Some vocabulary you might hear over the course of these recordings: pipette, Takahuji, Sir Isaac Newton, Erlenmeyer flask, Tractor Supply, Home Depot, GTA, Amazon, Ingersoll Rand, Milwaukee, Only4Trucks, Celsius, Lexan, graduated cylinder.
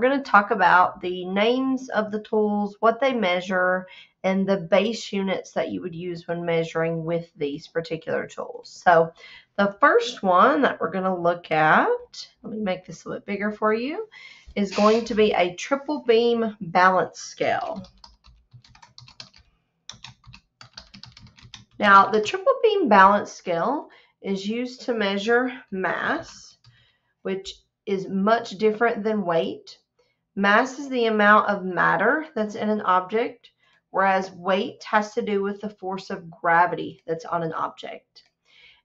we're going to talk about the names of the tools, what they measure, and the base units that you would use when measuring with these particular tools. So the first one that we're going to look at, let me make this a little bit bigger for you, is going to be a triple beam balance scale. Now, the triple beam balance scale is used to measure mass, which is much different than weight. Mass is the amount of matter that's in an object, whereas weight has to do with the force of gravity that's on an object.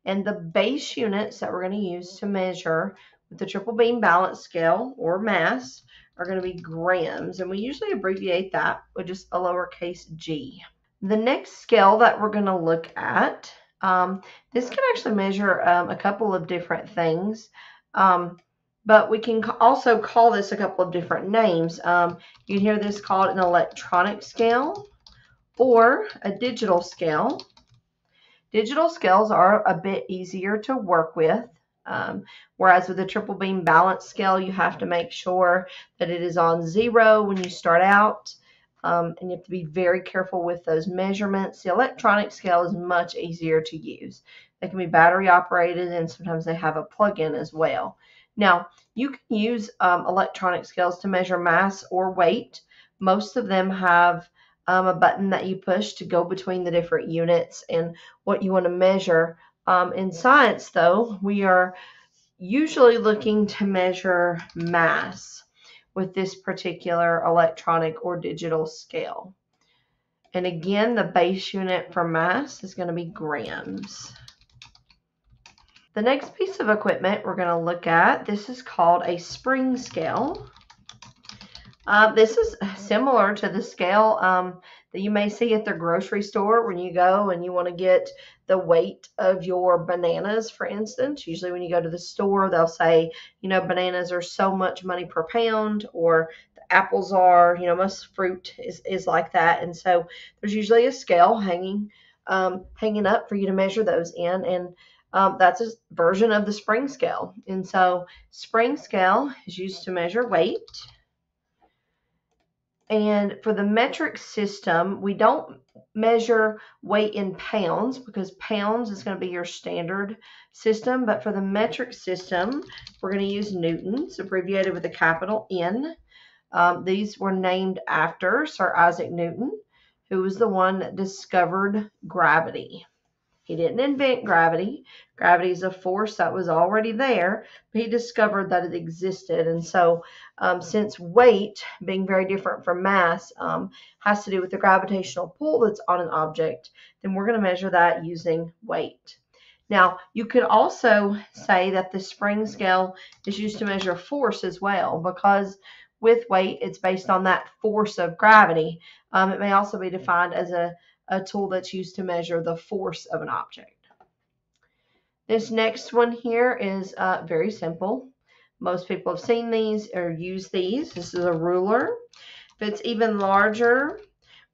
And the base units that we're going to use to measure with the triple beam balance scale or mass are going to be grams, and we usually abbreviate that with just a lowercase g. The next scale that we're going to look at, this can actually measure a couple of different things, but we can also call this a couple of different names. You can hear this called an electronic scale or a digital scale. Digital scales are a bit easier to work with, whereas with the triple beam balance scale, you have to make sure that it is on zero when you start out, and you have to be very careful with those measurements. The electronic scale is much easier to use. They can be battery operated, and sometimes they have a plug-in as well. Now, you can use electronic scales to measure mass or weight. Most of them have a button that you push to go between the different units and what you want to measure. In science, though, we are usually looking to measure mass with this particular electronic or digital scale. And again, the base unit for mass is going to be grams. The next piece of equipment we're going to look at, this is called a spring scale. This is similar to the scale that you may see at the grocery store when you go and you want to get the weight of your bananas, for instance. Usually when you go to the store, they'll say, you know, bananas are so much money per pound, or the apples are, you know, most fruit is like that. And so there's usually a scale hanging up for you to measure those in. And that's a version of the spring scale. And so spring scale is used to measure weight. And for the metric system, we don't measure weight in pounds because pounds is going to be your standard system. But for the metric system, we're going to use newtons, abbreviated with a capital N. These were named after Sir Isaac Newton, who was the one that discovered gravity. He didn't invent gravity. Gravity is a force that was already there, but he discovered that it existed. And so since weight, being very different from mass, has to do with the gravitational pull that's on an object, then we're going to measure that using weight. Now, you could also say that the spring scale is used to measure force as well, because with weight, it's based on that force of gravity. It may also be defined as a tool that's used to measure the force of an object. This next one here is very simple. Most people have seen these or used these. This is a ruler. If it's even larger,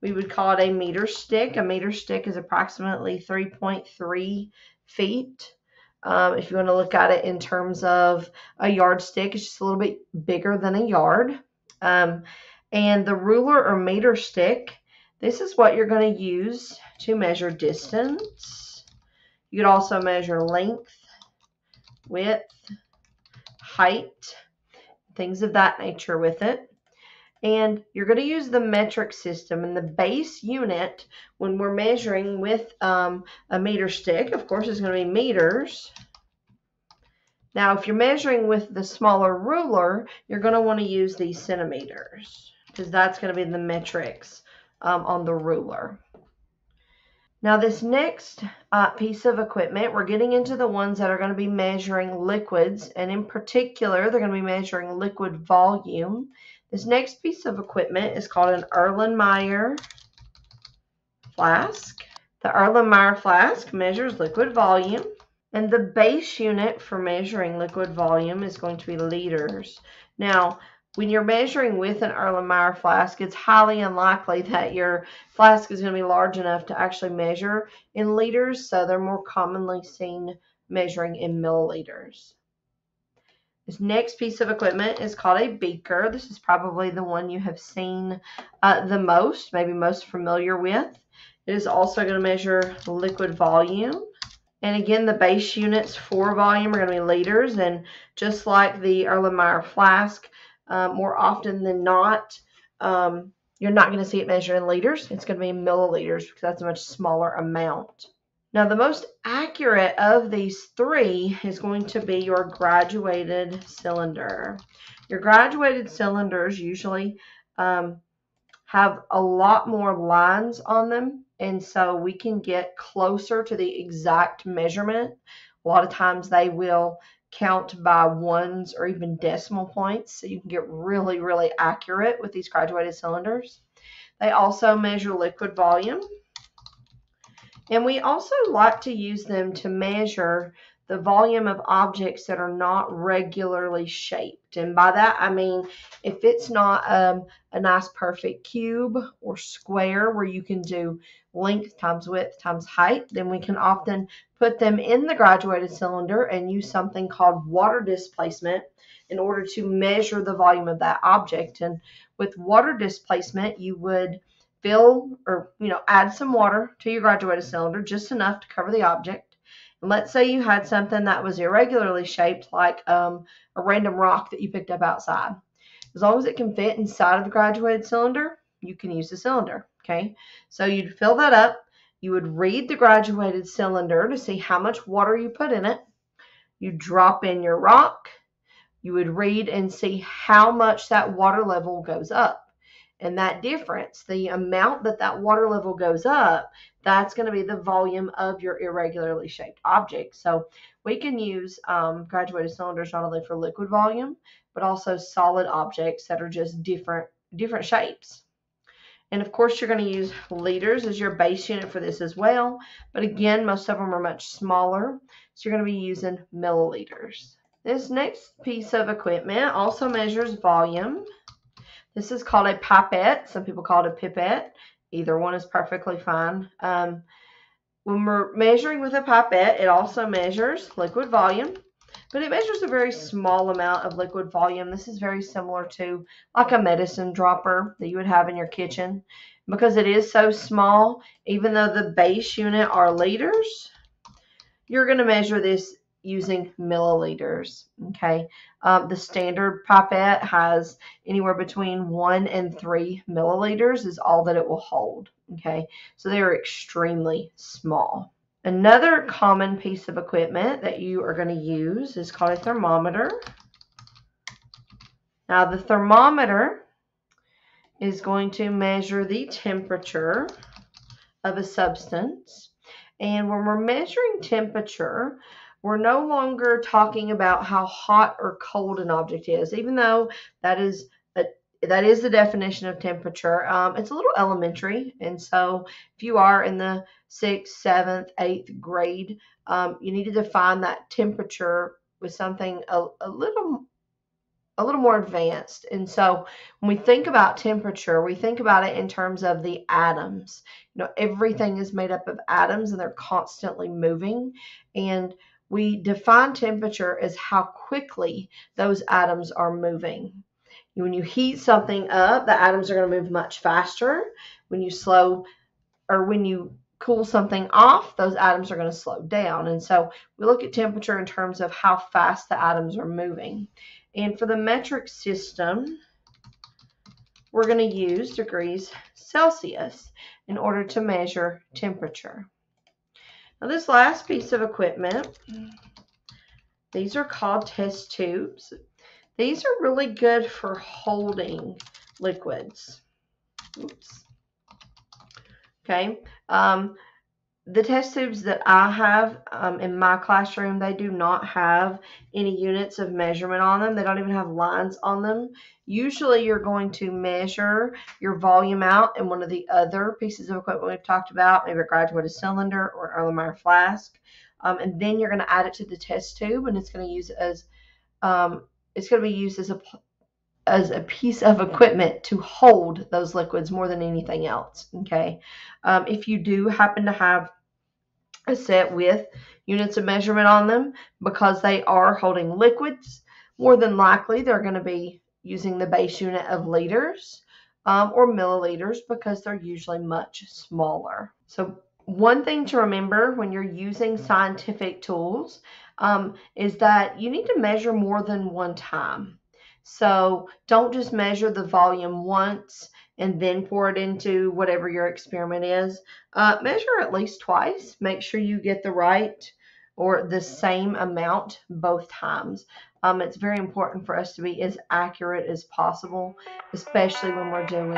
we would call it a meter stick. A meter stick is approximately 3.3 feet. If you want to look at it in terms of a yardstick, it's just a little bit bigger than a yard. And the ruler or meter stick, this is what you're going to use to measure distance. You could also measure length, width, height, things of that nature with it. And you're going to use the metric system, and the base unit when we're measuring with a meter stick, of course, is going to be meters. Now, if you're measuring with the smaller ruler, you're going to want to use the centimeters because that's going to be the metrics on the ruler. Now, this next piece of equipment, we're getting into the ones that are going to be measuring liquids, and in particular, they're going to be measuring liquid volume. This next piece of equipment is called an Erlenmeyer flask. The Erlenmeyer flask measures liquid volume, and the base unit for measuring liquid volume is going to be liters. Now, when you're measuring with an Erlenmeyer flask, it's highly unlikely that your flask is going to be large enough to actually measure in liters, so they're more commonly seen measuring in milliliters. This next piece of equipment is called a beaker. This is probably the one you have seen the most, maybe most familiar with. It is also going to measure liquid volume. And again, the base units for volume are going to be liters. And just like the Erlenmeyer flask, more often than not, you're not going to see it measured in liters. It's going to be milliliters because that's a much smaller amount. Now, the most accurate of these three is going to be your graduated cylinder. Your graduated cylinders usually have a lot more lines on them, and so we can get closer to the exact measurement. A lot of times they will count by ones or even decimal points, so you can get really, really accurate with these graduated cylinders. They also measure liquid volume. And we also like to use them to measure the volume of objects that are not regularly shaped. And by that, I mean, if it's not a nice perfect cube or square where you can do length times width times height, then we can often put them in the graduated cylinder and use something called water displacement in order to measure the volume of that object. And with water displacement, you would fill or, add some water to your graduated cylinder, just enough to cover the object. And let's say you had something that was irregularly shaped, like a random rock that you picked up outside. As long as it can fit inside of the graduated cylinder, you can use the cylinder, okay? So you'd fill that up. You would read the graduated cylinder to see how much water you put in it. You drop in your rock. You would read and see how much that water level goes up. And that difference, the amount that that water level goes up, that's going to be the volume of your irregularly shaped object. So we can use graduated cylinders not only for liquid volume, but also solid objects that are just different shapes. And of course, you're going to use liters as your base unit for this as well. But again, most of them are much smaller, so you're going to be using milliliters. This next piece of equipment also measures volume. This is called a pipette. Some people call it a pipette. Either one is perfectly fine. When we're measuring with a pipette, it also measures liquid volume, but it measures a very small amount of liquid volume. This is very similar to like a medicine dropper that you would have in your kitchen. Because it is so small, even though the base unit are liters, you're going to measure this using milliliters, okay? The standard pipette has anywhere between 1 and 3 milliliters is all that it will hold, okay? So they are extremely small. Another common piece of equipment that you are going to use is called a thermometer. Now the thermometer is going to measure the temperature of a substance. And when we're measuring temperature, we're no longer talking about how hot or cold an object is, even though that is the definition of temperature. It's a little elementary, and so if you are in the 6th, 7th, 8th grade, you need to define that temperature with something a little more advanced. And so when we think about temperature, we think about it in terms of the atoms. Everything is made up of atoms, and they're constantly moving. And we define temperature as how quickly those atoms are moving. When you heat something up, the atoms are going to move much faster. When you cool something off, those atoms are going to slow down. And so we look at temperature in terms of how fast the atoms are moving. And for the metric system, we're going to use degrees Celsius in order to measure temperature. Now this last piece of equipment, these are called test tubes. These are really good for holding liquids. Oops. Okay. The test tubes that I have in my classroom, they do not have any units of measurement on them. They don't even have lines on them. Usually you're going to measure your volume out in one of the other pieces of equipment we've talked about, maybe a graduated cylinder or an Erlenmeyer flask. And then you're going to add it to the test tube, and it's going to be used as a piece of equipment to hold those liquids more than anything else, okay? If you do happen to have a set with units of measurement on them, because they are holding liquids, More than likely, they're going to be using the base unit of liters or milliliters because they're usually much smaller. So one thing to remember when you're using scientific tools is that you need to measure more than one time. So don't just measure the volume once and then pour it into whatever your experiment is. Measure at least twice. Make sure you get the right or the same amount both times. It's very important for us to be as accurate as possible, especially when we're doing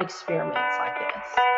experiments like this.